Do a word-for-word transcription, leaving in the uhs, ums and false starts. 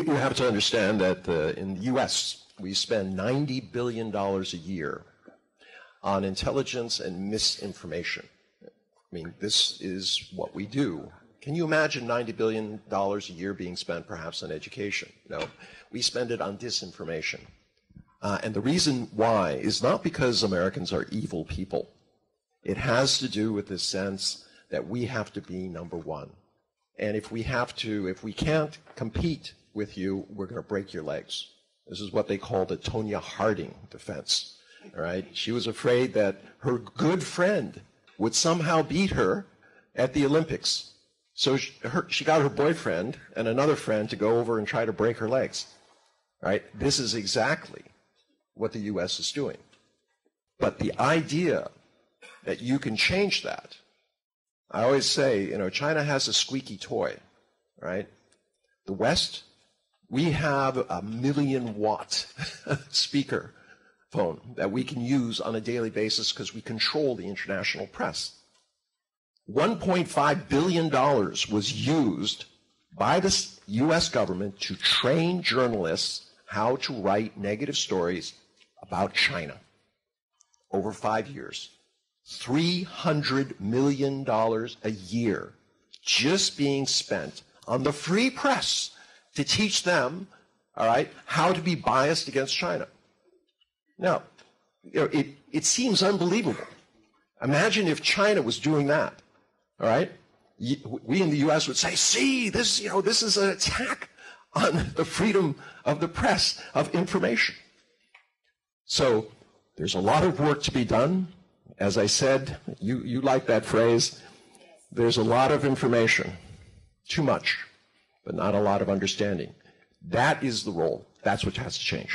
you have to understand that the, in the U S, we spend ninety billion dollars a year on intelligence and misinformation. I mean, this is what we do. Can you imagine ninety billion dollars a year being spent perhaps on education? No. We spend it on disinformation. Uh, and the reason why is not because Americans are evil people. It has to do with this sense that we have to be number one. And if we have to, if we can't compete with you, we're going to break your legs. This is what they call the Tonya Harding defense. All right? She was afraid that her good friend would somehow beat her at the Olympics. So she, her, she got her boyfriend and another friend to go over and try to break her legs. All right? This is exactly what the U S is doing. But the idea that you can change that, I always say, you know, China has a squeaky toy, right? The West, we have a million watt speaker phone that we can use on a daily basis because we control the international press. one point five billion dollars was used by the U S government to train journalists how to write negative stories about China over five years. three hundred million dollars a year just being spent on the free press to teach them, all right, how to be biased against China. Now, you know, it, it seems unbelievable. Imagine if China was doing that, all right? We in the U S would say, see, this, you know, this is an attack on the freedom of the press, of information. So there's a lot of work to be done. As I said, you, you like that phrase, there's a lot of information, too much, but not a lot of understanding. That is the role. That's what has to change.